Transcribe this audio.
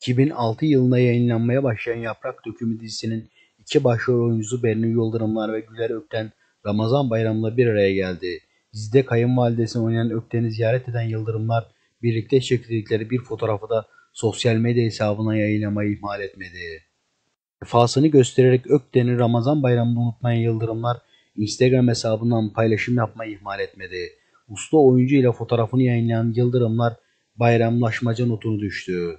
2006 yılında yayınlanmaya başlayan Yaprak Dökümü dizisinin iki başrol oyuncusu Bennu Yıldırımlar ve Güler Ökten Ramazan bayramında bir araya geldi. Dizide kayınvalidesini oynayan Ökten'i ziyaret eden Yıldırımlar birlikte çektikleri bir fotoğrafı da sosyal medya hesabına yayınlamayı ihmal etmedi. Vefasını göstererek Ökten'i Ramazan bayramında unutmayan Yıldırımlar Instagram hesabından paylaşım yapmayı ihmal etmedi. Usta oyuncu ile fotoğrafını yayınlayan Yıldırımlar bayramlaşmaca notunu düştü.